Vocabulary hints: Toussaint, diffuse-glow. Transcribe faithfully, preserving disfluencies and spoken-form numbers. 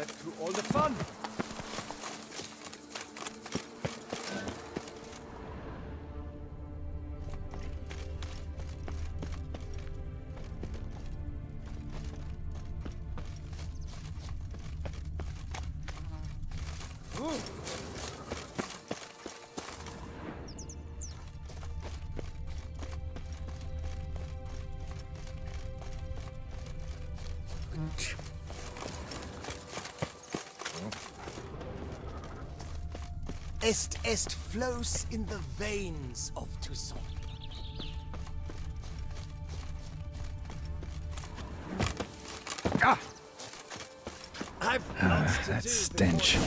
that through all the fun. Est est flows in the veins of Toussaint. Ah! I've ah, that stench.